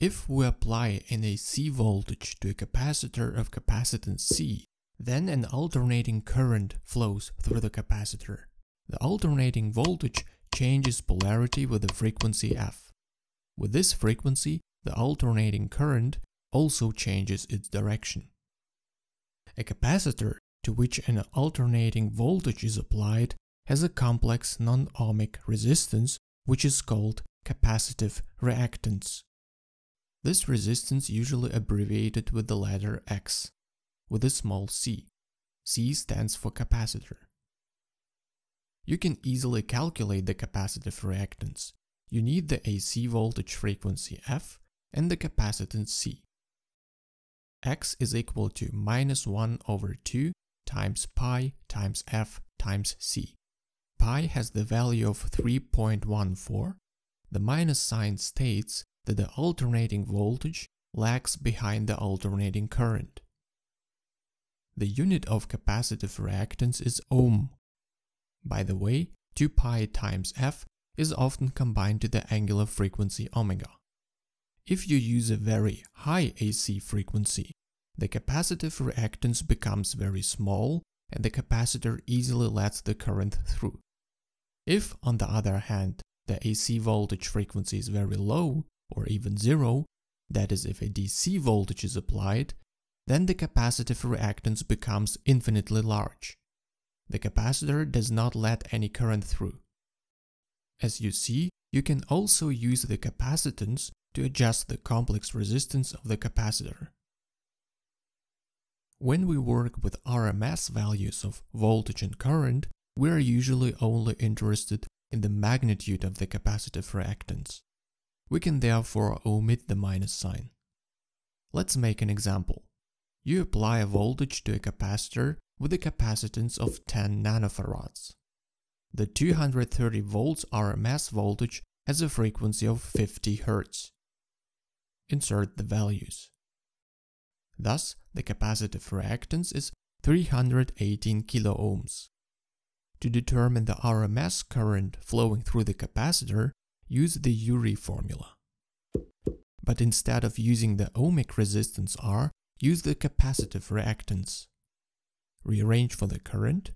If we apply an AC voltage to a capacitor of capacitance C, then an alternating current flows through the capacitor. The alternating voltage changes polarity with the frequency f. With this frequency, the alternating current also changes its direction. A capacitor to which an alternating voltage is applied has a complex non-ohmic resistance, which is called capacitive reactance. This resistance usually abbreviated with the letter X, with a small c. C stands for capacitor. You can easily calculate the capacitive reactance. You need the AC voltage frequency F and the capacitance C. X is equal to -1/2 times pi times F times C. Pi has the value of 3.14. The minus sign states that the alternating voltage lags behind the alternating current. The unit of capacitive reactance is ohm. By the way, 2 pi times f is often combined to the angular frequency omega. If you use a very high AC frequency, the capacitive reactance becomes very small and the capacitor easily lets the current through. If, on the other hand, the AC voltage frequency is very low or even zero, that is if a DC voltage is applied, then the capacitive reactance becomes infinitely large. The capacitor does not let any current through. As you see, you can also use the capacitance to adjust the complex resistance of the capacitor. When we work with RMS values of voltage and current, we are usually only interested in the magnitude of the capacitive reactance. We can therefore omit the minus sign. Let's make an example. You apply a voltage to a capacitor with a capacitance of 10 nanofarads. The 230 volts RMS voltage has a frequency of 50 Hz. Insert the values. Thus, the capacitive reactance is 318 kiloohms. To determine the RMS current flowing through the capacitor, use the URI formula. But instead of using the ohmic resistance R, use the capacitive reactance. Rearrange for the current.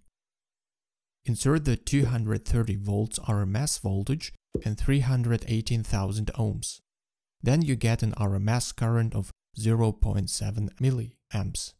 Insert the 230 volts RMS voltage and 318,000 ohms. Then you get an RMS current of 0.7 milliamps.